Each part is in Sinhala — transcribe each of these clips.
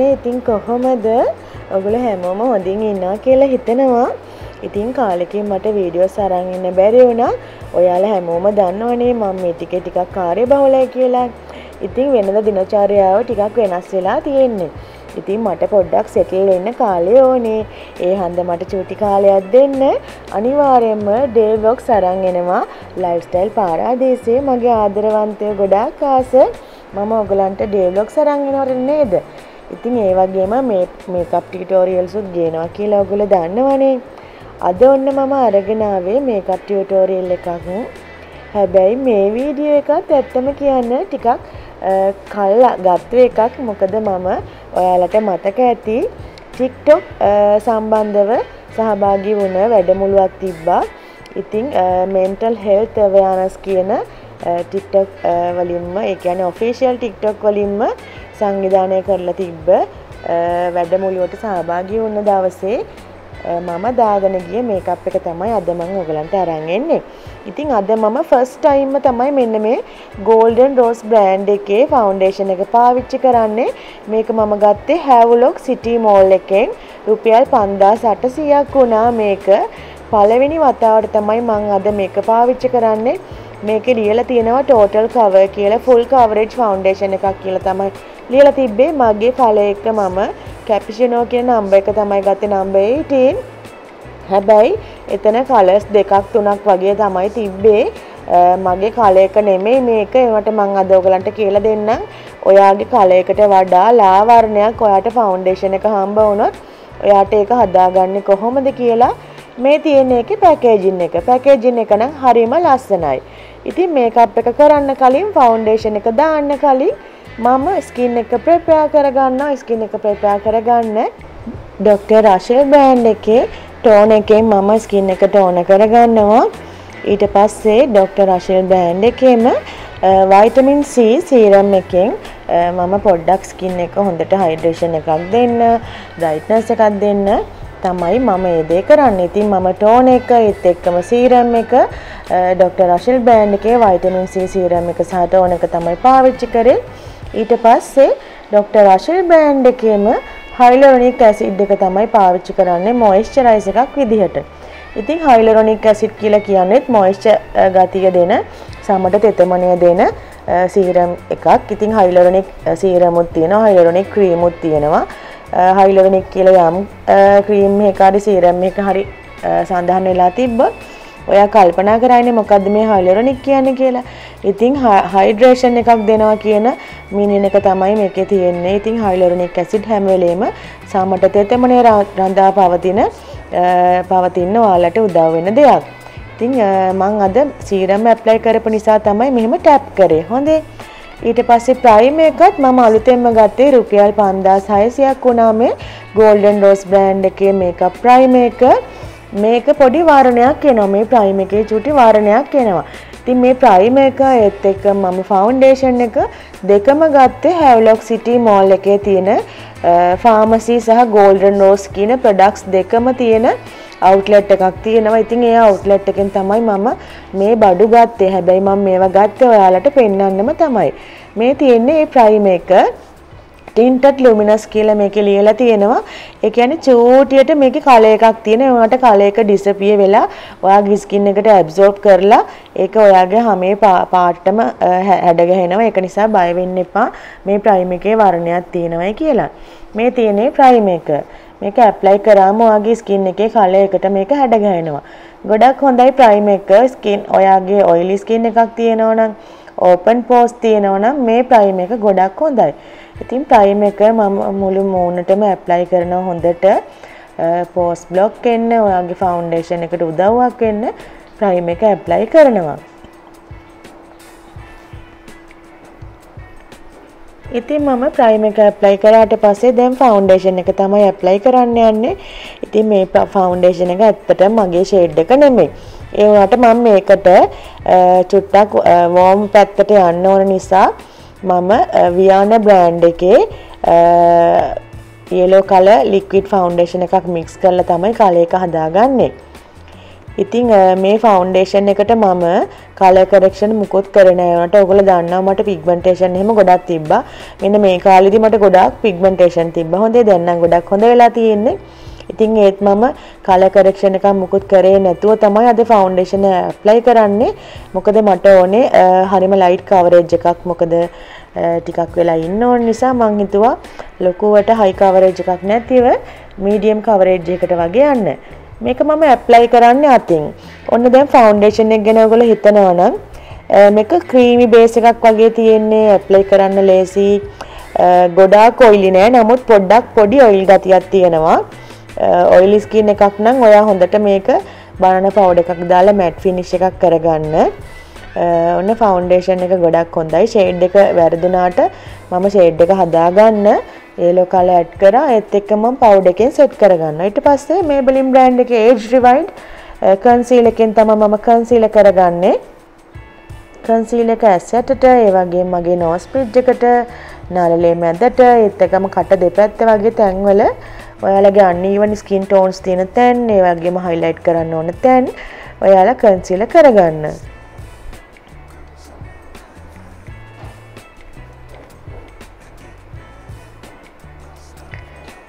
කාලේ ඉතින් කොහොමද ඔයගොල්ලෝ හැමෝම හොඳින් ඉන්නවා කියලා හිතනවා. ඉතින් කාලෙකින් මට වීඩියෝස් අරන් ඉන්න බැරි වුණා. ඔයාලා හැමෝම දන්නවනේ මම මේ ටික ටිකක් කාර්යබහුලයි කියලා. ඉතින් වෙනදා දිනචාරියාව ටිකක් වෙනස් වෙලා තියෙන්නේ. ඉතින් මට පොඩ්ඩක් සෙටල් වෙන්න කාලය ඕනේ. ඒ හන්ද මට චූටි කාලයක් දෙන්න. අනිවාර්යයෙන්ම ඩේ වොක්ස් අරන් එනවා ලයිෆ්ස්ටයිල් පාරාදීසයේ මගේ ආදරවන්තයෝ ගොඩාක් ආස. මම ඔයගලන්ට ඩේ වොක්ස් අරන් එනවද නේද? ඉතින් ඒ වගේම මේ මේකප් ටියුටෝරියල්ස් උත් ගේනවා කියලා ඔයගොල්ලෝ දන්නවනේ. අද ඔන්න මම අරගෙන ආවේ මේකප් ටියුටෝරියල් එකක්. හැබැයි මේ වීඩියෝ එකත් ඇත්තම කියන්න ටිකක් කල්ලා ගත්ත එකක්. මොකද මම ඔයාලට මතක ඇති TikTok සම්බන්ධව සහභාගී වුණ වැඩමුළුවක් තිබ්බා. ඉතින් mental health awareness කියන TikTok වලින්ම, ඒ කියන්නේ official TikTok වලින්ම සංවිධානය කරලා තිබ්බ වැඩමුළුවට සහභාගී වුණ දවසේ මම දාගෙන ගිය මේකප් එක තමයි අද මම ඔයගලන්ට අරන් එන්නේ. ඉතින් අද මම first time තමයි මෙන්න මේ Golden Rose brand එකේ foundation එක පාවිච්චි කරන්නේ. මේක මම ගත්තේ Havelock City Mall එකෙන් රුපියල් 5800ක් වුණා මේක. පළවෙනි වතාවට තමයි මම අද මේක පාවිච්චි කරන්නේ. මේකේ ලියලා තියෙනවා total cover කියලා, full coverage foundation එකක් කියලා තමයි ලියලා තිබ්බේ. මගේ ඵලය එක මම කැපිෂිනෝ කියන නම්බර් එක තමයි ගත්තේ, නම්බර් 18. හැබැයි එතන කලර්ස් දෙකක් තුනක් වගේ තමයි තිබ්බේ. මගේ කලයක නෙමෙයි මේක. ඒවට මම අද ඔයගලන්ට කියලා දෙන්නම්. ඔයාගේ කලයකට වඩා ලා වර්ණයක් ඔයාට ෆවුන්ඩේෂන් එක හම්බ වුණොත් ඔයාට ඒක හදාගන්නේ කොහොමද කියලා මේ තියෙන එකේ පැකේජින් එක. පැකේජින් එක නම් හරිම ලස්සනයි. ඉතින් මේකප් එක කරන්න කලින්, ෆවුන්ඩේෂන් එක දාන්න කලින් මම ස්කින් එක ප්‍රෙපෙයාර් කරගන්නවා. ස්කින් එක ප්‍රෙපෙයාර් කරගන්න ඩොක්ටර් රෂල් බ්‍රෑන්ඩ් එකේ ටෝන් එකෙන් මම ස්කින් එක ටෝන කරගන්නවා. ඊට පස්සේ ඩොක්ටර් රෂල් බ්‍රෑන්ඩ් එකේම වයිටමින් C සීරම් එකෙන් මම පොඩ්ඩක් ස්කින් එක හොඳට හයිඩ්‍රේෂන් එකක් දෙන්න, බ්‍රයිට්නස් එකක් දෙන්න තමයි මම මේ දේ කරන්නේ. ඉතින් මම ටෝන් එක, ඒත් එක්කම සීරම් එක, ඩොක්ටර් රෂල් බ්‍රෑන්ඩ් එකේ වයිටමින් C සීරම් එක සහ ටෝන එක තමයි පාවිච්චි කරේ. ඊට පස්සේ ඩොක්ටර් රෂල් බ්‍රෑන්ඩ් එකේම හයිලුරොනික් ඇසිඩ් එක තමයි පාවිච්චි කරන්නේ මොයිස්චරයිසර් එකක් විදිහට. ඉතින් හයිලුරොනික් ඇසිඩ් කියලා කියන්නේ මොයිස්චර් ගතිය දෙන, සමට තෙතමනය දෙන සීරම් එකක්. ඉතින් හයිලුරොනික් සීරමුත් තියෙනවා, හයිලුරොනික් ක්‍රීමුත් තියෙනවා. හයිලුරොනික් කියලා යම් ක්‍රීම් එකක් හරි සීරම් එකක් හරි සඳහන් වෙලා තිබ්බොත් ඔයා කල්පනා කරන්නේ මොකද්ද මේ හයිලුරොනික් කියන්නේ කියලා. ඉතින් හයිඩ්‍රේෂන් එකක් දෙනවා කියන මීනින් එක තමයි මේකේ තියෙන්නේ. ඉතින් හයිලුරොනික් ඇසිඩ් හැම වෙලේම සමට තෙතමනේ රඳා පවතින ඔයාලට උදව් වෙන දෙයක්. ඉතින් මම අද සීරම් ඇප්ලයි කරපු නිසා තමයි මෙහෙම ටැප් කරේ. හොඳේ. ඊට පස්සේ ප්‍රයිමර් එකත් මම අලුතෙන්ම ගත්තේ රුපියල් 5600ක් වුණා මේ Golden Rose brand එකේ මේකප් ප්‍රයිමර් එක. මේක පොඩි වාරණයක් එනවා, මේ ප්‍රයිමර් එකේ චුටි වාරණයක් එනවා. ඉතින් මේ ප්‍රයිමර් එක ඒත් එක්ක මම ෆවුන්ඩේෂන් එක දෙකම ගත්තේ හැවලොක් සිටි මෝල් එකේ තියෙන ෆාමසි සහ Golden Rose කියන ප්‍රොඩක්ට්ස් දෙකම තියෙන අවුට්ලට් එකක් තියෙනවා. ඉතින් ඒ අවුට්ලට් එකෙන් තමයි මම මේ බඩු ගත්තේ. හැබැයි මම මේවා ගත්තේ ඔයාලට පෙන්වන්නම තමයි. මේ තියෙන්නේ මේ ප්‍රයිමර් එක ටින්ටඩ් ලුමිනස් කියලා මේකේ ලියලා තියෙනවා. ඒ කියන්නේ චූටියට මේකේ කලර් එකක් තියෙනවා. ඒකට කලර් එක ඩිසපියර් වෙලා ඔයාගේ ස්කින් එකට ඇබ්සෝබ් කරලා ඒක ඔයාගේ හැම පාටම හැඩ ගැහෙනවා. ඒක නිසා බය වෙන්න එපා. මේ ප්‍රයිමර් එකේ වර්ණයක් තියෙනවායි කියලා. මේ තියෙන්නේ ප්‍රයිමර් එක. මේක ඇප්ලයි කරාම ඔයාගේ ස්කින් එකේ කලර් එකට මේක හැඩ ගැහෙනවා. ගොඩක් හොඳයි ප්‍රයිමර් එක. ස්කින් ඔයාගේ ඔයිලි ස්කින් එකක් තියෙනවා නම්, ඕපන් පෝස් තියෙනවා නම් මේ ප්‍රයිමර් එක ගොඩක් හොඳයි. ඉතින් ප්‍රයිමර් එක මම මුළු මූණටම ඇප්ලයි කරනවා හොඳට. පෝස් බ්ලොක් එන්න, ඔයාගේ ෆවුන්ඩේෂන් එකට උදව්වක් වෙන්න ප්‍රයිමර් එක ඇප්ලයි කරනවා. ඉතින් මම ප්‍රයිමර් එක ඇප්ලයි කරාට පස්සේ දැන් ෆවුන්ඩේෂන් එක තමයි ඇප්ලයි කරන්න යන්නේ. ඉතින් මේ ෆවුන්ඩේෂන් එක ඇත්තටම මගේ ෂේඩ් එක නෙමෙයි. ඒ වුණාට මම මේකට චුට්ටක් වෝම් පැත්තට යන්න ඕන නිසා මම වියාන බ්‍රෑන්ඩ් එකේ yellow color liquid foundation එකක් mix කරලා තමයි කලර් එක හදාගන්නේ. ඉතින් මේ ෆවුන්ඩේෂන් එකට මම කලර් කරෙක්ෂන් මුකුත් කරේ නෑ. ඒකට ඔයගොල්ලෝ දන්නවා මට පිග්මන්ටේෂන් එහෙම ගොඩක් තිබ්බා. මෙන්න මේ කාලෙදි මට ගොඩක් පිග්මන්ටේෂන් තිබ්බා. හොඳේ දැන් නම් ගොඩක් හොඳ වෙලා තියෙන්නේ. ඉතින් ඒත් මම කලර් කරෙක්ෂන් එකක් මුකුත් කරේ නැතුව තමයි අද ෆවුන්ඩේෂන් ඇප්ලයි කරන්නේ. මොකද මට ඕනේ හරිම ලයිට් කවරේජ් එකක්. මොකද ටිකක් වෙලා ඉන්න ඕන නිසා මං හිතුවා ලොකුවට හයි කවරේජ් එකක් නැතිව මීඩියම් කවරේජ් එකකට වගේ යන්න. මේක මම ඇප්ලයි කරන්නේ අතින්. ඔන්න දැන් ෆවුන්ඩේෂන් එක ගැන ඔයගොල්ලෝ හිතනවා නම් මේක ක්‍රීමි බේස් එකක් වගේ තියෙන්නේ. ඇප්ලයි කරන්න ලේසි. ගොඩාක් ඔයිලි නෑ. නමුත් පොඩ්ඩක් පොඩි ඔයිල් ගතියක් තියෙනවා. ඔයිලි ස්කින් එකක් නම් ඔයා හොඳට මේක බනන පවුඩර් එකක් දාලා මැට් ෆිනිෂ් එකක් කරගන්න. ඔන්න ෆවුන්ඩේෂන් එක ගොඩක් හොඳයි. ෂේඩ් එක වැරදුනාට මම ෂේඩ් එක හදාගන්න येलो कलर ऐड करा एतक मम पाउडर के सेट करगन्ना इट पास्ते मेबेलिन ब्रांड के एज रिवाइंड कंसीलर के तम मम कंसीलर करगन्ने कंसीलर का सेटट ए वगे मगे नोस स्प्रिट එකට නලලේ මැදට එතකම කට දෙපැත්ත වගේ තැන් වල ඔයාලගේ අනීවන් ස්කින් ටෝන්ස් තියෙන තැන් ඒ වගේම highlight කරන්න ඕන තැන් ඔයාලා concealer කරගන්න.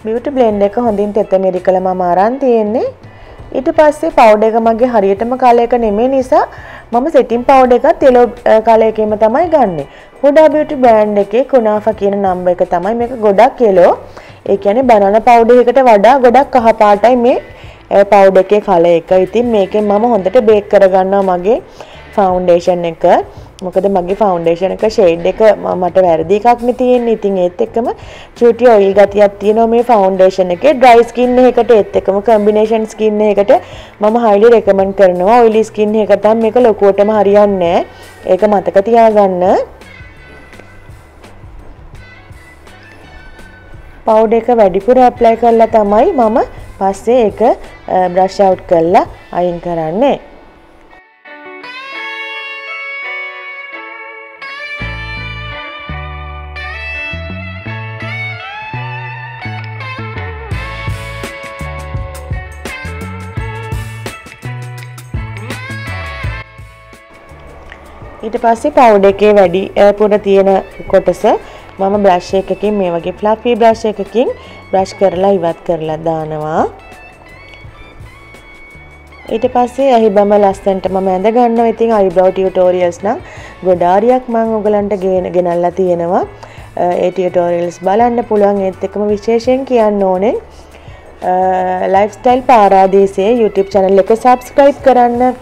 ब्यूटी ब्लेंड එක හොඳින් තෙතමෙරිකල මම අරන් තියෙන්නේ. ඊට පස්සේ පවුඩර් එක මගේ හරියටම කලර් එක නෙමෙයි නිසා මම සෙටින් පවුඩර් එකත් yellow කලර් එකේම තමයි ගන්නෙ. හොඩා බියුටි බ්‍රෑන්ඩ් එකේ කුණාෆා කියන නම්බර් එක තමයි මේක ගොඩක් yellow. ඒ කියන්නේ බනන පවුඩර් එකකට වඩා ගොඩක් කහ පාටයි මේ පවුඩර් එකේ කලර් එක. ඉතින් මේකෙන් මම හොඳට බේක් කරගන්නවා මගේ ෆවුන්ඩේෂන් එක. මොකද මගේ ෆවුන්ඩේෂන් එක ෂේඩ් එක මට වැරදි එකක් නේ තියෙන්නේ. ඉතින් ඒත් එක්කම චූටි ඔයිල් ගතියක් තියෙනවා මේ ෆවුන්ඩේෂන් එකේ. ඩ්‍රයි ස්කින් එකකට ඒත් එක්කම කම්බිනේෂන් ස්කින් එකකට මම highly recommend කරනවා. ඔයිලි ස්කින් එක නම් මේක ලොකුවටම හරියන්නේ නැහැ. ඒක මතක තියාගන්න. පවුඩර් එක වැඩිපුර ඇප්ලයි කරලා තමයි මම පස්සේ ඒක බ්‍රෂ් අවුට් කරලා අයින් කරන්නේ. ඊට පස්සේ පවුඩර් එකේ වැඩි පුර තියෙන කොටස මම බ්‍රෂ් එකකින් මේ වගේ ෆ්ලෆී බ්‍රෂ් එකකින් බ්‍රෂ් කරලා ඉවත් කරලා දානවා. ඊට පස්සේ අහිබම ලස්සන්ට මම ඇඳ ගන්නවා. ඉතින් අයිබ්‍රෝ ටියුටෝරියල්ස් නම් ගොඩාරියක් මම ඔයගලන්ට ගෙනල්ලා තියෙනවා. ඒ ටියුටෝරියල්ස් බලන්න පුළුවන්. ඒත් එක්කම විශේෂයෙන් කියන්න ඕනේ Lifestyle Paradiseya YouTube channel එක subscribe කරන්න.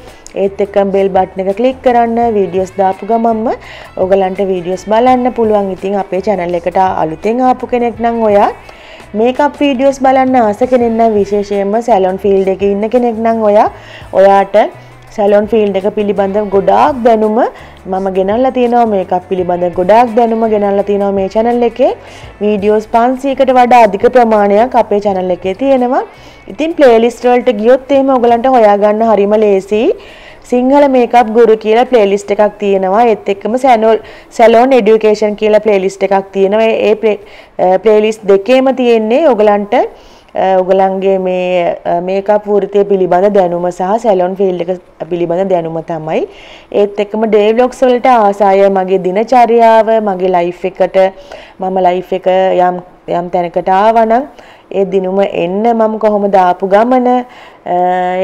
ඒත් එක්කම bell button එක click කරන්න. videos දාපු ගමන්ම ඔයගලන්ට videos බලන්න පුළුවන්. ඉතින් අපේ channel එකට අලුතෙන් ආපු කෙනෙක් නම් ඔයා makeup videos බලන්න ආස කෙනෙක් නම් විශේෂයෙන්ම salon field එකේ ඉන්න කෙනෙක් නම් ඔයාට salon field එක පිළිබඳව ගොඩාක් දැනුම මම ගෙනල්ලා තියෙනවා. makeup පිළිබඳව ගොඩාක් දැනුම ගෙනල්ලා තියෙනවා. මේ channel එකේ videos 500කට වඩා අධික ප්‍රමාණයක් අපේ channel එකේ තියෙනවා. ඉතින් playlist වලට ගියොත් එහෙම ඔයගලන්ට හොයාගන්න හරිම ලේසියි. සිංහල මේකප් ගුරු කියලා ප්ලේලිස්ට් එකක් තියෙනවා. ඒත් එක්කම සැලෝන් এডুকেෂන් කියලා ප්ලේලිස්ට් එකක් තියෙනවා. ඒ ප්ලේලිස්ට් දෙකේම තියෙන්නේ ඔයගලන්ට ඔයගලන්ගේ මේ මේකප් වෘත්තිය පිළිබඳ දැනුම සහ සැලෝන් ෆීල්ඩ් එක පිළිබඳ දැනුම තමයි. ඒත් එක්කම ඩේ ව්ලොග්ස් වලට ආසාය මගේ දිනචර්යාව මගේ ලයිෆ් එකට මම ලයිෆ් එක යම් තැනකට ආවා නම් ඒ දිනුම එන්න මම කොහොමද ආපු ගමන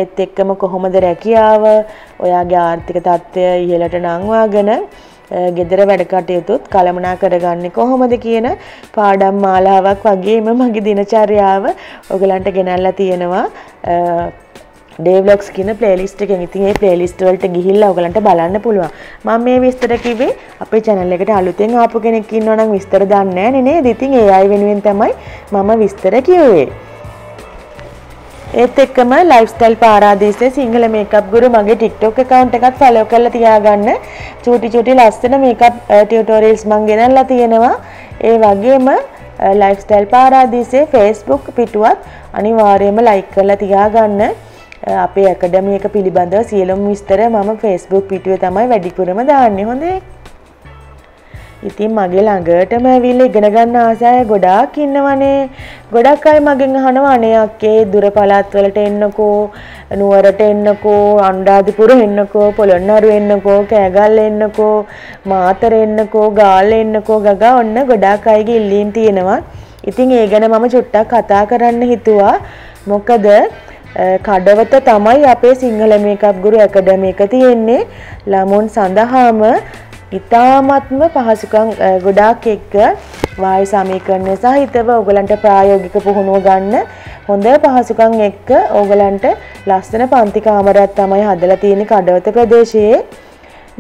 ඒත් එක්කම කොහොමද රැකියාව ඔයාගේ ආර්ථික තත්ත්වය ඉහළට නංවාගෙන ගෙදර වැඩ කටයුතුත් කළමනා කරගන්නේ කොහොමද කියන පාඩම් මාලාවක් වගේම මගේ දිනචර්යාව ඔයගලන්ට ගෙනල්ලා තියෙනවා ඩේ ව්ලොග්ස් කියන ප්ලේලිස්ට් එකෙන්. ඉතින් මේ ප්ලේලිස්ට් වලට ගිහිල්ලා ඔයගලන්ට බලන්න පුළුවන්. මම මේ විස්තර කිව්වේ අපේ channel එකට අලුතෙන් ආපු කෙනෙක් ඉන්නවා නම් විස්තර දන්නේ නැහැ නේද? ඉතින් ඒ අය වෙනුවෙන් තමයි මම විස්තර කිව්වේ. ඒත් එක්කම ලයිෆ්ස්ටයිල් පාරාදීසයේ සිංහල මේකප් ගුරු මගේ TikTok account එකත් follow කරලා තියාගන්න. චූටි චූටි ලස්සන මේකප් ටියුටෝරියල්ස් මම ගෙනල්ලා තියෙනවා. ඒ වගේම ලයිෆ්ස්ටයිල් පාරාදීසයේ Facebook පිටුවත් අනිවාර්යයෙන්ම like කරලා තියාගන්න. අපේ academy එක පිළිබඳව සියලුම විස්තර මම Facebook පිටුවේ තමයි වැඩිපුරම දාන්නේ. හොඳේ. ඉතින් මගේ ළඟටම ඇවිල්ලා ඉගෙන ගන්න ආසය ගොඩාක් ඉන්නවනේ. ගොඩක් අය මගෙන් අහනවා අනේ අක්කේ දුර පළාත් වලට එන්නකෝ, නුවරට එන්නකෝ, අනුරාධපුර එන්නකෝ, පොළොන්නරුව එන්නකෝ, කෑගල්ල එන්නකෝ, මාතර එන්නකෝ, ගාල්ල එන්නකෝ ගගා ඔන්න ගොඩාක් අයගේ ඉල්ලීම් තියෙනවා. ඉතින් ඒ ගැන මම චුට්ටක් කතා කරන්න හිතුවා. මොකද කඩවත තමයි අපේ සිංහල මේකප් ගුරු ඇකඩමි එක තියෙන්නේ. ළමුන් සඳහාම ඉතාමත්ම පහසුකම් ගොඩාක් එක්ක වායු සමීකරණ සහිතව ඕගලන්ට ප්‍රායෝගික පුහුණුව ගන්න හොඳ පහසුකම් එක්ක ඕගලන්ට ලස්සන පන්ති කාමරයක් තමයි හදලා තියෙන්නේ කඩවත ප්‍රදේශයේ.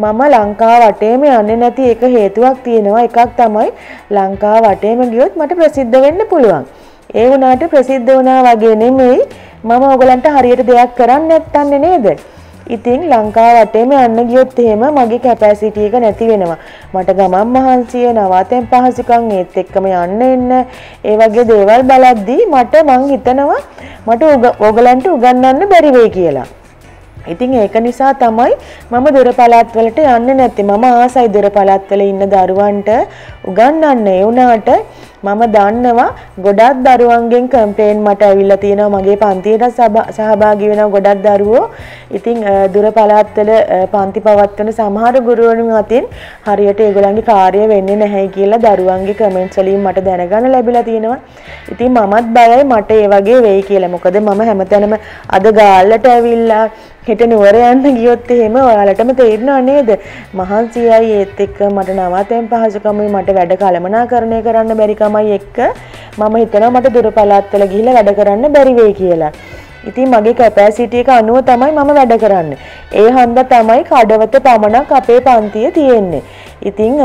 මම ලංකාව වටේම යන්නේ නැති එක හේතුවක් තියෙනවා. එකක් තමයි ලංකාව වටේම ගියොත් මට ප්‍රසිද්ධ වෙන්න පුළුවන්. ඒ වුණාට ප්‍රසිද්ධ වුණා වගේ නෙමෙයි මම ඕගලන්ට හරියට දෙයක් කරන්න නැත්තන්නේ නේද? ඉතින් ලංකාව වටේම යන්න ගියොත් එහෙම මගේ කැපැසිටි එක නැති වෙනවා. මට ගමන් මහන්සිය, නවාතැන් පහසුකම් ඒත් එක්කම යන්න එන්න ඒ වගේ දේවල් බලද්දී මම හිතනවා මට ඕගලන්ට උගන්වන්න බැරි වෙයි කියලා. ඉතින් ඒක නිසා තමයි මම දොර පළාත් වලට යන්නේ නැත්තේ. මම ආසයි දොර පළාත් වල ඉන්න දරුවන්ට උගන්වන්න. ඒ වුණාට මම දන්නවා ගොඩක් දරුවන්ගෙන් කම්ප්ලේන් මට ඇවිල්ලා තියෙනවා මගේ පන්තියට සහභාගී වෙනවා ගොඩක් දරුවෝ. ඉතින් දොර පළාත් වල පන්ති පවත්වන සමහර ගුරුවරුන් අතින් හරියට ඒගොල්ලන්ගේ කාර්යය වෙන්නේ නැහැ කියලා දරුවන්ගේ කමෙන්ට්ස් වලින් මට දැනගන්න ලැබිලා තියෙනවා. ඉතින් මමත් බයයි මට ඒ වගේ වෙයි කියලා. මොකද මම හැමතැනම අද ගාල්ලට ඇවිල්ලා හෙට නුවර යන්න ගියොත් එහෙම ඔයාලටම තේරෙනව නේද? මහන්සියයි ඒත් එක්ක මට නවාතැන් පහසුකම්යි මට වැඩ කළමනාකරණය කරන්න බැරි කමයි එක්ක මම හිතනවා මට දුර පළාත් වල ගිහිල්ලා වැඩ කරන්න බැරි වෙයි කියලා. ඉතින් මගේ කැපැසිටි එක අනුව තමයි මම වැඩ කරන්නේ. ඒ හන්දා තමයි කඩවත පමණක් අපේ පන්තිය තියෙන්නේ. ඉතින්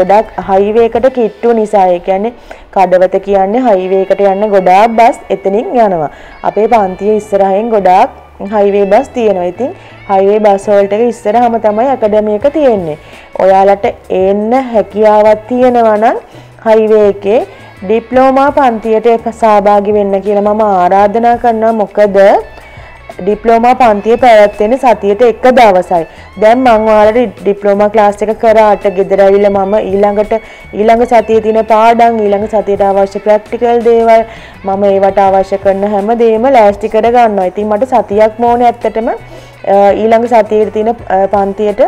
ගොඩක් හයිවේ එකට කිට්ටු නිසා, ඒ කියන්නේ කඩවත කියන්නේ හයිවේ එකට යන්න ගොඩාක් බස් එතනින් යනවා. අපේ පන්තිය ඉස්සරහින් ගොඩාක් හයිවේ බස් තියෙනවා. ඉතින් හයිවේ බස් වලට ඉස්සරහම තමයි ඇකඩමි එක තියෙන්නේ. ඔයාලට එන්න හැකියාවක් තියෙනවා නම් හයිවේ එකේ ඩිප්ලෝමා පන්තියට සහභාගී වෙන්න කියලා මම ආරාධනා කරනවා. මොකද ඩිප්ලෝමා පන්තිය පැවැත්වෙන සතියට එක දවසයි. දැන් මම ඔයාලට ඩිප්ලෝමා ක්ලාස් එක කරාට ගෙදර ඇවිල්ලා මම ඊළඟ සතියේ තියෙන පාඩම්, ඊළඟ සතියට අවශ්‍ය ප්‍රැක්ටිකල් දේවල් මම ඒවට අවශ්‍ය කරන හැමදේම ලෑස්ති කර ගන්නවා. ඉතින් මට සතියක් ඕනේ ඇත්තටම ඊළඟ සතියේ තියෙන පන්තියට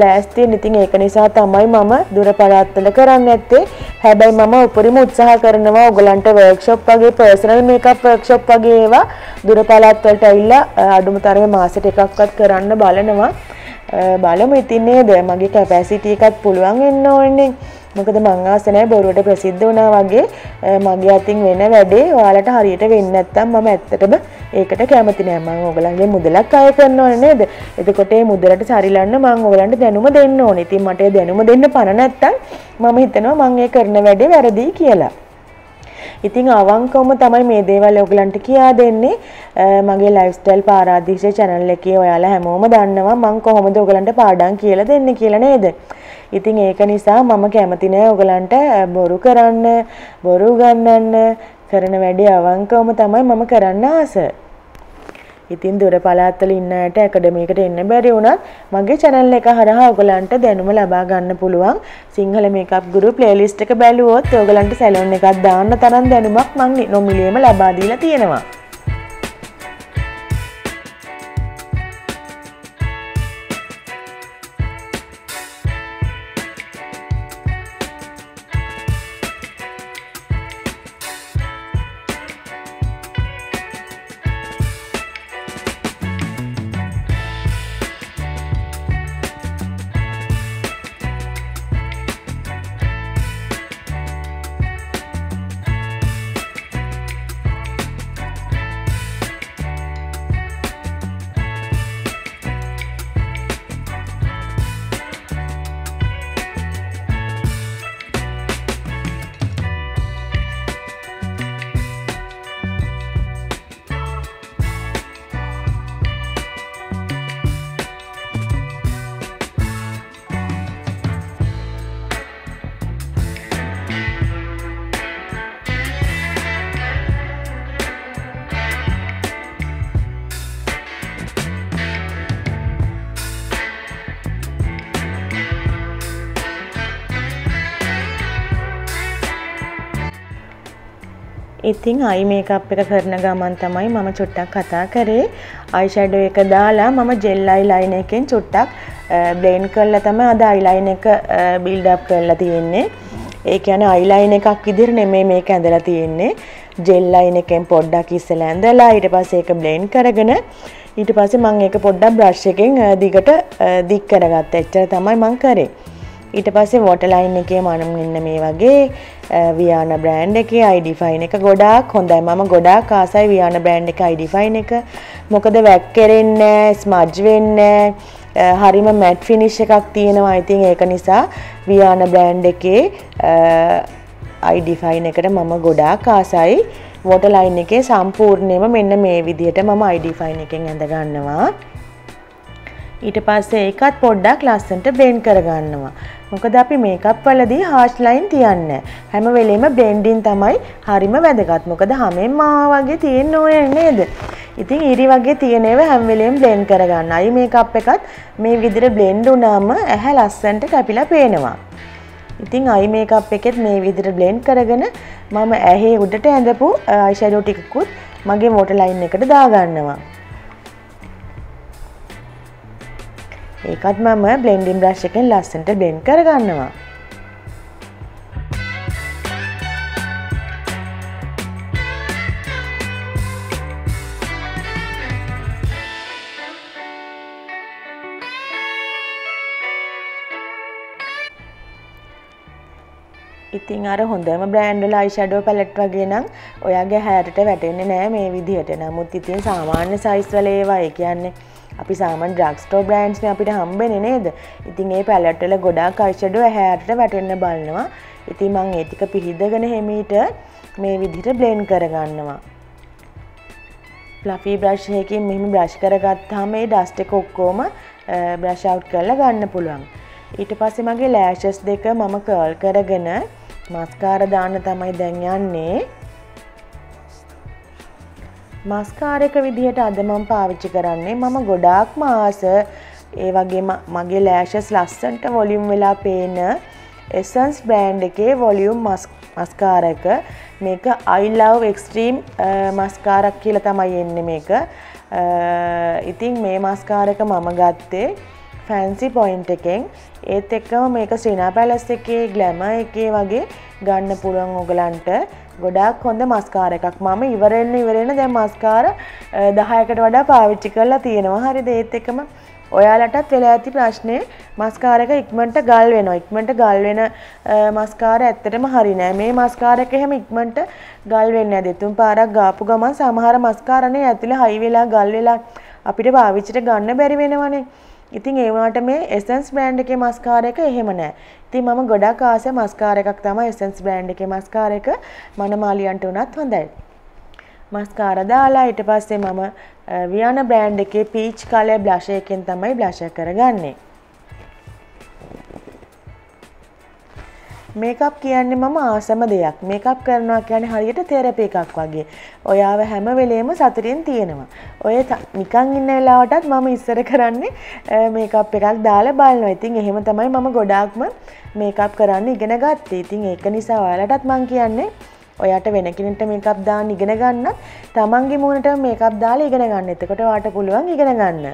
ලෑස්තියෙන්. ඉතින් ඒක නිසා තමයි මම දුර පළාත් වල කරන්නේ නැත්තේ. හැබැයි මම උපරිම උත්සාහ කරනවා ඔයගලන්ට වර්ක්ෂොප් වගේ, පර්සනල් මේකප් වර්ක්ෂොප් වගේ ඒවා දුර පළාත් වලට ඇවිල්ලා අඩුම තරමේ මාසෙට එකක්වත් කරන්න බලනවා. බලමු ඉතින් නේද? මගේ කැපැසිටි එකත් පුළුවන් වෙන්න ඕනේ. මොකද මං ආස නැහැ බොරුවට ප්‍රසිද්ධ වුණා වගේ මගේ අතින් වෙන වැඩේ ඔයාලට හරියට වෙන්නේ නැත්නම් මම ඇත්තටම ඒකට කැමති නෑ. මම ඔයගලන්ගේ මුදලක් අය කරනවනේ නේද? එතකොට ඒ මුදලට සරිලන්න මම ඔයගලන්ට දැනුම දෙන්න ඕනේ. ඉතින් මට ඒ දැනුම දෙන්න පණ නැත්නම් මම හිතනවා මම ඒ කරන වැඩේ වැරදි කියලා. ඉතින් අවංකවම තමයි මේ දේවල් ඔයගලන්ට කියා දෙන්නේ. මගේ ලයිෆ්ස්ටයිල් පාරාදීසය channel එකේ ඔයාලා හැමෝම දන්නවා මම කොහොමද ඔයගලන්ට පාඩම් කියලා දෙන්නේ කියලා නේද? ඉතින් ඒක නිසා මම කැමති නෑ ඔයගලන්ට බොරු කරන්න, බොරු ගන්නන්න. කරන වැඩේ අවංකවම තමයි මම කරන්න ආස. ඉතින් දොර පළාත් වල ඉන්න අයට ඇකඩමි එකට එන්න බැරි වුණත් මගේ channel එක හරහා ඔයගලන්ට දැනුම ලබා ගන්න පුළුවන්. සිංහල මේකප් ගුරු playlist එක බැලුවොත් ඔයගලන්ට සැලොන් එකක් දාන්න තරම් දැනුමක් මම නොමිලේම ලබා දීලා තියෙනවා. ඉතින් අයි මේකප් එක කරන ගමන් තමයි මම චුට්ටක් කතා කරේ අයිෂැඩෝ එක දාලා මම ජෙල් අයිලයිනර් එකෙන් චුට්ටක් බ්ලෙන්ඩ් කරලා තමයි අද අයිලයිනර් එක බිල්ඩ් අප් කරලා තියෙන්නේ ඒ කියන්නේ අයිලයිනර් එකක් විදිහට නෙමෙයි මේක ඇඳලා තියෙන්නේ ජෙල් ලයිනර් එකෙන් පොඩ්ඩක් ඉස්සලා ඇඳලා ඊට පස්සේ ඒක බ්ලෙන්ඩ් කරගෙන ඊට පස්සේ මම ඒක පොඩ්ඩක් බ්‍රෂ් එකෙන් දිගට දික් කරගත්තා. එච්චර තමයි මම කරේ. ඊට පස්සේ වොටර් ලයින් එකේ මම මෙන්න මේ වගේ වියානා බ්‍රෑන්ඩ් එකේ ID Fine එක ගොඩාක් හොඳයි. මම ගොඩාක් ආසයි වියානා බ්‍රෑන්ඩ් එකේ ID Fine එක. මොකද වැක් කරෙන්නේ නැහැ, ස්මජ් වෙන්නේ නැහැ. හරිම මැට් ෆිනිෂ් එකක් තියෙනවා. ඉතින් ඒක නිසා වියානා බ්‍රෑන්ඩ් එකේ ID Fine එකට මම ගොඩාක් ආසයි. वोटर लाइन एके संपूर्णेम मेन्न मे विधियट मम ID Fine එකෙන් ඇඳ ගන්නවා ඊට පස්සේ ඒකත් පොඩ්ඩක් ලස්සනට බ්ලෙන්ඩ් කර ගන්නවා මොකද අපි මේකප් වලදී harsh line තියන්නේ හැම වෙලෙම blending තමයි හරිම වැදගත් මොකද හැමෙම මා වගේ තියෙන්න ඕනේ නේද ඉතින් ඊරි වගේ තියෙනව හැම වෙලෙම blend කර ගන්න. අයි මේකප් එකත් මේ විදිහට blend වුණාම ඇහැ ලස්සනට කැපිලා පේනවා. ඉතින් අයි මේකප් එකෙත් මේ විදිහට blend කරගෙන මම ඇහි උඩට ඇඳපු eyeshadow ටිකකුත් මගේ water line එකට දාගන්නවා. ඒකත් මම blending brush එකෙන් ලස්සනට blend කරගන්නවා. ඉතින් අර හොඳම බ්‍රෑන්ඩ් වල අයිෂැඩෝ පැලට් වගේ නම් ඔයාගේ හැඩට වැටෙන්නේ නැහැ මේ විදිහට. නමුත් ඉතින් සාමාන්‍ය සයිස් වල ඒවා ඒ කියන්නේ අපි සාමාන්‍ය ඩ්‍රග් ස්ටෝර් බ්‍රෑන්ඩ්ස් නේ අපිට හම්බෙන්නේ නේද? ඉතින් මේ පැලට් වල ගොඩාක් අයිෂැඩෝ හැඩට වැටෙන්න බලනවා. ඉතින් මම ඒ ටික පිහිදගෙන හැමීට මේ විදිහට බ්ලෙන්ඩ් කරගන්නවා. ෆ්ලෆී බ්‍රෂ් එකකින් මෙහෙම බ්‍රෂ් කරගත්තාම මේ ඩස්ට් එක ඔක්කොම බ්‍රෂ් අවුට් කරලා ගන්න පුළුවන්. ඊට පස්සේ මගේ ලෑෂස් දෙක මම කර්ල් කරගෙන මස්කාර දාන්න තමයි දැන් යන්නේ. මස්කාර එක විදිහට අද මම පාවිච්චි කරන්නේ මම ගොඩාක්ම ආස ඒ වගේම මගේ ලෑෂස් ලස්සනට වොලියුම් වෙලා පේන Essence බ්‍රෑන්ඩ් එකේ වොලියුම් මස්කාර එක. මේක I love extreme මස්කාරක් කියලා තමයි එන්නේ මේක. ඉතින් මේ මස්කාර එක මම ගත්තේ फैंसी पॉइंट එකෙන් ඒත් එක්කම මේක ශ්‍රීනා පැලස් එකේ ග්ලැමර් එකේ වගේ ගන්න පුළුවන් ඔයගලන්ට ගොඩාක් හොඳ මස්කාර එකක්. මම ඉවරෙන්න දැන් මස්කාර 10කට වඩා පාවිච්චි කරලා තියෙනවා. හරිද? ඒත් එක්කම ඔයාලටත් වෙලා ඇති ප්‍රශ්නේ මස්කාර එක ඉක්මනට ගල් වෙනවා. ඉක්මනට ගල් වෙන මස්කාර ඇත්තටම හරි නෑ. මේ මස්කාර එක හැම ඉක්මනට ගල් වෙන්නේ නැහැ. දෙතුන් පාරක් ගාපු ගමන් සමහර මස්කාරනේ ඇතුලේ හයි වෙලා ගල් වෙලා අපිට පාවිච්චිට ගන්න බැරි වෙනවනේ. ඉතින් ඒ වුණාට මේ Essence බ්‍රෑන්ඩ් එකේ මස්කාර එක එහෙම නැහැ. ඉතින් මම ගොඩක් ආසයි මස්කාර එකක් තමයි Essence බ්‍රෑන්ඩ් එකේ මස්කාර එක. මනමාලියන්ට උනත් හොඳයි. මස්කාර දාලා ඊට පස්සේ මම වියානා බ්‍රෑන්ඩ් එකේ Peach color blush එකෙන් තමයි blush කරගන්නේ. මේකප් කියන්නේ මම ආසම දෙයක්. මේකප් කරනවා කියන්නේ හරියට තෙරපි එකක් වගේ. ඔයාව හැම වෙලේම සතුටින් තියෙනවා. ඔය නිකන් ඉන්න වෙලාවටත් මම ඉස්සර කරන්නේ මේකප් එකක් දාලා බලනවා. ඉතින් එහෙම තමයි මම ගොඩාක්ම මේකප් කරන්න ඉගෙන ගත්තේ. ඉතින් ඒක නිසා ඔයාලටත් මම කියන්නේ ඔයාට වෙන කෙනෙක්ට මේකප් දාන්න ඉගෙන ගන්න තමන්ගේ මූණට මේකප් දාලා ඉගෙන ගන්න. එතකොට ඔයාට පුළුවන් ඉගෙන ගන්න.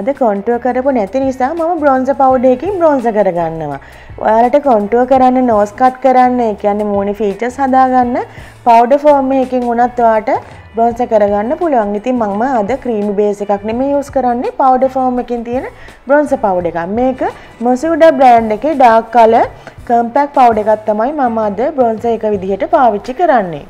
අද කොන්ටුවර් කරපො නැති නිසා මම බ්‍රොන්සර් පවුඩර් එකකින් බ්‍රොන්සර් කරගන්නවා. ඔයාලට කොන්ටුවර් කරන්න නෝස් කට් කරන්න, ඒ කියන්නේ මූණේ ෆීචර්ස් හදාගන්න පවුඩර් ෆෝම් එකකින් උනත් ඔයාට බ්‍රොන්සර් කරගන්න පුළුවන්. ඉතින් මම අද ක්‍රීමි බේස් එකක් නෙමෙයි යූස් කරන්නේ පවුඩර් ෆෝම් එකකින් තියෙන බ්‍රොන්සර් පවුඩර් එකක්. මේක මොසුඩා බ්‍රෑන්ඩ් එකේ ඩාර්ක් කලර් කම්පැක්ට් පවුඩර් එකක් තමයි මම අද බ්‍රොන්සර් එක විදිහට පාවිච්චි කරන්නේ.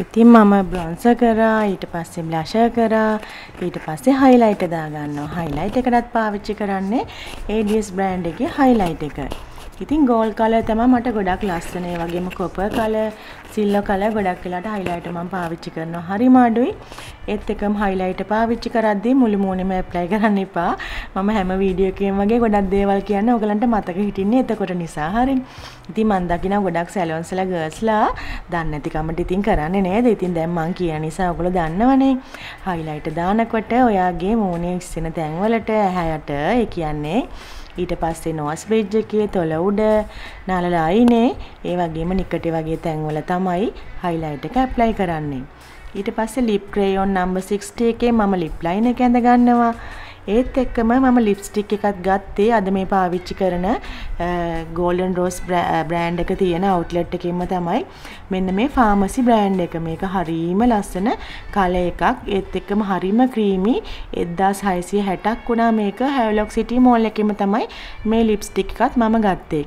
इतनी मामा ब्रॉन्सर करा ईट पासे ब्लशर करा ईट पासे हाइलाइट दागना हाइलाइट एक पाविच्ची कराने एडीएस ब्रांड के हाइलाइट कर इतनी गोल्ड कलर तमाम मट गोडा क्लास ने वगे में कॉपर कलर सिल्वर कलर गोडा किलाट हाइलाइट माम पाविच्ची करना हरी माडुई एतकम हाइलाइट पाविच्ची करा दी मुलि मोने में अप्लाई कराने पा मम हेम वीडियो के वगे गोडा देवल कियाने ओगलंटे मातक हिटिने एतकोट निसा हरी ඉතින් මන් දකිනවා ගොඩක් සැලොන්ස් වල ගර්ල්ස් ලා දන්නේ නැති කමට ඉතින් කරන්නේ නේද. ඉතින් දැන් මං කියන නිසා ඔයගොල්ලෝ දන්නවනේ. හයිලයිට් දානකොට ඔයාගේ මූණේ ඉස්සෙන තැන් වලට ඇහැයට ඒ කියන්නේ ඊට පස්සේ නෝස් බ්‍රිජ් එකේ තොල උඩ නාලලා අයිනේ ඒ වගේම නිකටේ වගේ තැන් වල තමයි හයිලයිට් එක ඇප්ලයි කරන්නේ. ඊට පස්සේ ලිප් ක්‍රේයොන් නම්බර් 60 එකේ මම ලිප් ලයින් එක ඇඳ ගන්නවා. ඒත් එක්කම මම ලිප්ස්ටික් එකක් ගත්තේ අද මේ පාවිච්චි කරන Golden Rose බ්‍රෑන්ඩ් එක තියෙන අවුට්ලට් එකෙන්ම තමයි. මෙන්න මේ ෆාමසි බ්‍රෑන්ඩ් එක. මේක හරීම ලස්සන කලර් එකක්. ඒත් එක්කම හරීම ක්‍රීමි 1660ක් වුණා මේක. Havelock City Mall එකෙන්ම තමයි මේ ලිප්ස්ටික් එකත් මම ගත්තේ.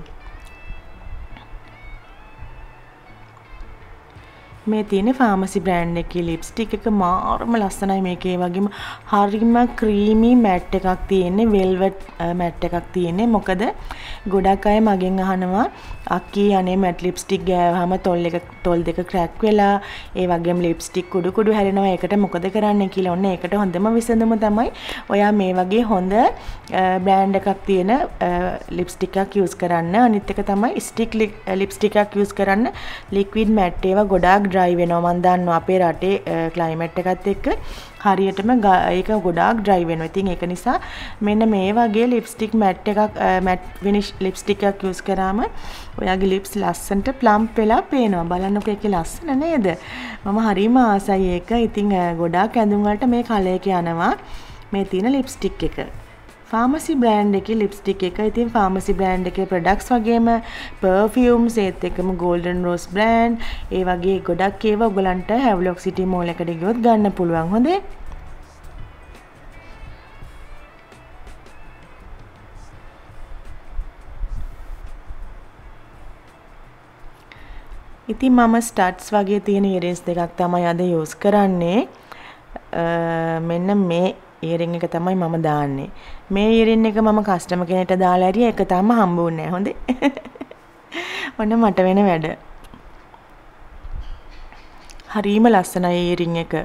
මේ තියෙන ෆාමසි බ්‍රෑන්ඩ් එකේ ලිප්ස්ටික් එක මාරම ලස්සනයි. මේකේ වගේම හරිම ක්‍රීමි මැට් එකක් තියෙන්නේ, වෙල්වෙට් මැට් එකක් තියෙන්නේ. මොකද ගොඩක් අය මගෙන් අහනවා අක්කී අනේ මැට් ලිප්ස්ටික් ගෑවහම තොල් දෙක ක්‍රැක් වෙලා ඒ වගේම ලිප්ස්ටික් කුඩු කුඩු හැරෙනවා. ඒකට මොකද කරන්නේ කියලා. ඔන්න ඒකට හොඳම විසඳුම තමයි ඔයා මේ වගේ හොඳ බ්‍රෑන්ඩ් එකක් තියෙන ලිප්ස්ටික් එකක් යූස් කරන්න. අනිත් එක තමයි ස්ටික් ලිප්ස්ටික් එකක් යූස් කරන්න. ලික්විඩ් මැට් ඒවා ගොඩක් ඩ්‍රයි වෙනවා. මන් දන්නවා අපේ රටේ ක්ලයිමේට් එකත් එක්ක හරියටම ඒක ගොඩාක් ඩ්‍රයි වෙනවා. ඉතින් ඒක නිසා මෙන්න මේ වගේ ලිප්ස්ටික් මැට් එකක් මැට් ෆිනිෂ් ලිප්ස්ටික් එකක් යූස් කරාම ඔයාගේ ලිප්ස් ලස්සනට ප්ලම්ප් වෙලා පේනවා. බලන්නකෝ ඒකේ ලස්සන නේද? මම හරිම ආසයි ඒක. ඉතින් ගොඩාක් ඇඳුම් වලට මේ කලර් එක යනවා. මේ තියෙන ලිප්ස්ටික් එක ෆාමසි බ්‍රෑන්ඩ් එකේ ලිප්ස්ටික් එක. ඉතින් ෆාමසි බ්‍රෑන්ඩ් එකේ ප්‍රොඩක්ට්ස් වගේම පර්ෆියුම්ස් ඒත් එක්කම Golden Rose brand ඒ වගේ ගොඩක් ඒවා ඔයගලන්ට Havelock City Mall එකට ගියොත් ගන්න පුළුවන්. හොඳේ ඉතින් මම ස්ටඩ්ස් වගේ තියෙන ඉයරින්ස් දෙකක් තමයි අද යූස් කරන්නේ. මෙන්න මේ ඉයරින් එක තමයි මම දාන්නේ. මේ ඉයරින් එක මම කස්ටමර් කෙනෙක්ට දාලා හරි ඒක තාම හම්බුන්නේ නැහැ. හොඳේ. ඔන්න මට වෙන වැඩ. හරිම ලස්සනයි ඉයරින් එක.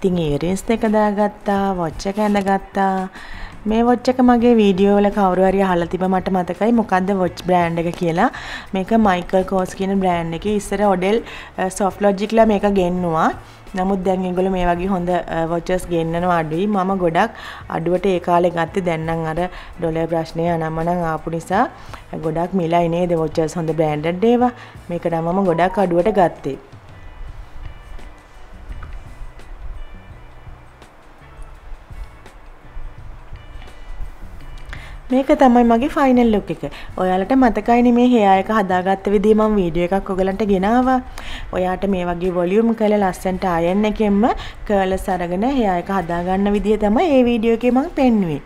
ඉතින් ඉයරින්ස් දෙක දාගත්තා, වොච් එක ඇඳගත්තා. මේ වොච් එක මගේ වීඩියෝ වල කවුරු හරි අහලා තිබ්බ මට මතකයි මොකද්ද වොච් බ්‍රෑන්ඩ් එක කියලා. මේක Michael Kors කියන බ්‍රෑන්ඩ් එකේ ඉස්සර Odell Soft Logic ලා මේක ගෙන්නුවා. නමුත් දැන් ඒගොල්ලෝ මේ වගේ හොඳ වොචස් ගෙන්නනවා අඩුයි. මම ගොඩක් අඩුවට ඒ කාලේ ගත්තේ. දැන් නම් අර ඩොලර් ප්‍රශ්නය අනම්මනම් ආපු නිසා ගොඩක් මිලයි නේද වොචස් හොඳ බ්‍රෑන්ඩඩ් ඒවා. මේක නම් මම ගොඩක් අඩුවට ගත්තේ. මේක තමයි මගේ ෆයිනල් ලුක් එක. ඔයාලට මතකයිනේ මේ හෙයා එක හදාගත්ත විදිහ මම වීඩියෝ එකක් ඔයගලන්ට ගෙනාවා. ඔයාට මේ වගේ වොලියුම් කරලා ලස්සනට අයන් එකෙන්ම කර්ලස් අරගෙන හෙයා එක හදාගන්න විදිය තමයි මේ වීඩියෝ එකේ මම පෙන්වුවේ.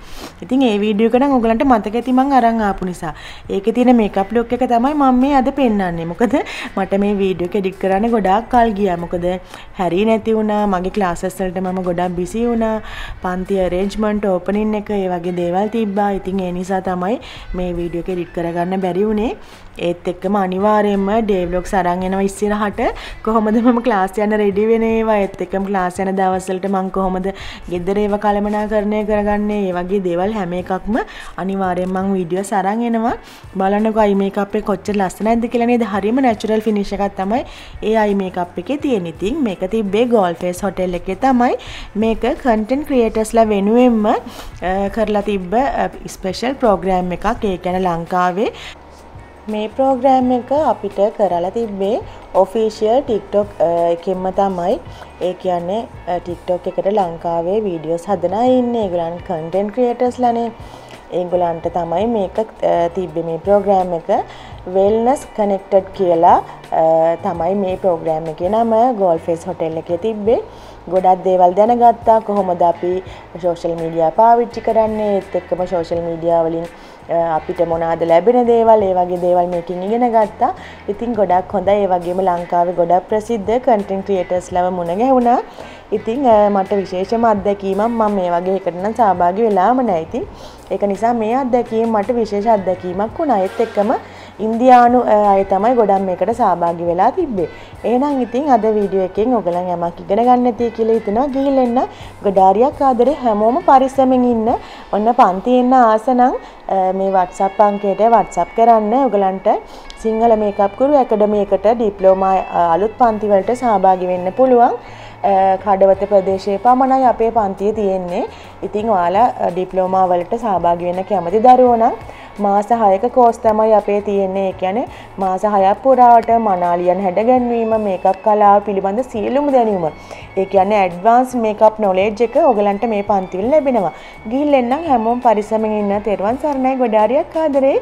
ඉතින් මේ වීඩියෝ එක නම් ඔයගලන්ට මතක ඇති මම අරන් ආපු නිසා. ඒකේ තියෙන මේකප් ලුක් එක තමයි මම මේ අද පෙන්වන්නේ. මොකද මට මේ වීඩියෝ එක එඩිට් කරන්න ගොඩාක් කල් ගියා. මොකද හැරි නැති වුණා. මගේ ක්ලාසස් වලට මම ගොඩක් බිසි වුණා. පන්ති arrangement opening එක ඒ වගේ දේවල් තිබ්බා. ඉතින් නිසා තමයි මේ වීඩියෝ එක එඩිට් කරගන්න බැරි වුණේ. ඒත් එක්කම අනිවාර්යයෙන්ම ඩේ ව්ලොග්ස් අරන් එනවා ඉස්සරහට. කොහොමද මම ක්ලාස් යන රෙඩි වෙන ඒවා, ඒත් එක්කම ක්ලාස් යන දවස්වලට මම කොහොමද ගෙදර ඒවා කළමනාකරණය කරගන්නේ, ඒ වගේ දේවල් හැම එකක්ම අනිවාර්යයෙන්ම මම වීඩියෝස් අරන් එනවා. බලන්නකෝ අයි මේකප් එක කොච්චර ලස්සනයිද කියලා නේද? හරියම නැචරල් ෆිනිෂ් එකක් තමයි ඒ අයි මේකප් එකේ තියෙන. ඉතින් මේක තිබ්බේ Gold Face Hotel එකේ තමයි. මේක content creators ලා වෙනුවෙන්ම කරලා තිබ්බ ස්පෙෂල් ප්‍රෝග්‍රෑම් එකක්. ඒ කියන්නේ ලංකාවේ මේ ප්‍රෝග්‍රෑම් එක අපිට කරලා තිබ්බේ ඔෆිෂියල් TikTok එකෙන්ම තමයි. ඒ කියන්නේ TikTok එකට ලංකාවේ වීඩියෝස් හදන අය ඉන්නේ. ඒගොල්ලන් කන්ටෙන්ට් ක්‍රියේටර්ස්ලානේ. ඒගොල්ලන්ට තමයි මේක තිබ්බේ මේ ප්‍රෝග්‍රෑම් එක wellness connected කියලා තමයි මේ ප්‍රෝග්‍රෑම් එකේ නම ගෝල්ෆේස් හොටෙල් එකේ තිබ්බේ ගොඩක් දේවල් දැනගත්තා කොහොමද අපි social media පාවිච්චි කරන්නේ ඒත් එක්කම social media වලින් අපිට මොනවාද ලැබෙන දේවල් ඒ වගේ දේවල් මේකෙන් ඉගෙන ගත්තා. ඉතින් ගොඩක් හොඳයි. ඒ වගේම ලංකාවේ ගොඩක් ප්‍රසිද්ධ content creators ලව මුණ ගැහුණා. ඉතින් මට විශේෂම අත්දැකීමක් මම මේ වගේ එකකට නම් සහභාගී වෙලාම නැහැ. ඉතින් ඒක නිසා මේ අත්දැකීම මට විශේෂ අත්දැකීමක් වුණා. ඒත් එක්කම ඉන්දියානු අය තමයි ගොඩක් මේකට සහභාගී වෙලා තිබ්බේ. එහෙනම් ඉතින් අද වීඩියෝ එකෙන් ඔයගලන් යමක් ඉගෙන ගන්න ඇති කියලා හිතනවා. ගිහින් එන්න ගොඩාරියක් ආදරේ හැමෝම පරිස්සමෙන් ඉන්න. ඔන්න පන්තියේ ඉන්න ආසනම් මේ WhatsApp අංකයට WhatsApp කරන්න ඔයගලන්ට සිංහල මේකප් ගුරු ඇකඩමි එකට ඩිප්ලෝමා අලුත් පන්ති වලට සහභාගී වෙන්න පුළුවන්. කඩවත ප්‍රදේශයේ පමණයි අපේ පන්තිය තියෙන්නේ. ඉතින් ඔයාලා ඩිප්ලෝමා වලට සහභාගී වෙන්න කැමති දරුවෝ නම් මාස 6ක කෝස් තමයි අපේ තියෙන්නේ. ඒ කියන්නේ මාස 6ක් පුරාවට මනාලියන් හැඩගැන්වීම මේකප් කලාව පිළිබඳ සියලුම දැනුම. ඒ කියන්නේ ඇඩ්වාන්ස් මේකප් නොලෙජ් එක ඔයගලන්ට මේ පන්ති වල ලැබෙනවා. ගිහින් එන්න හැමෝම පරිස්සමෙන් ඉන්න. තෙරුවන් සරණයි ගොඩාරියක් ආදරේ.